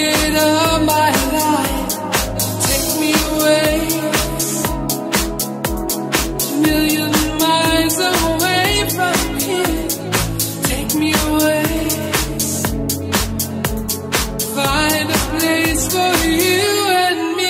spirit of my life, take me away, a million miles away from here, take me away, find a place for you and me.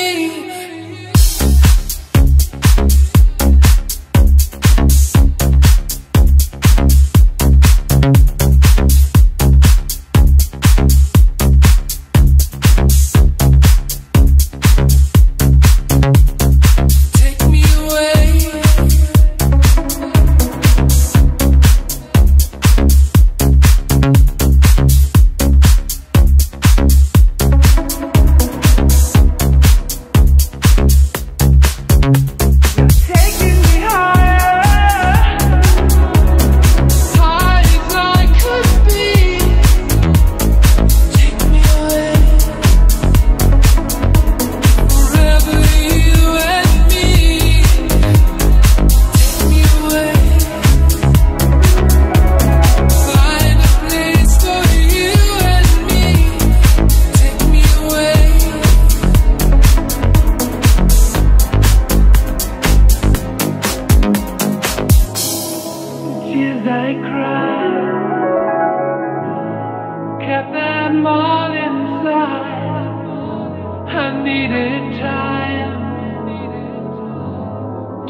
Needed time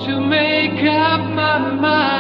to make up my mind.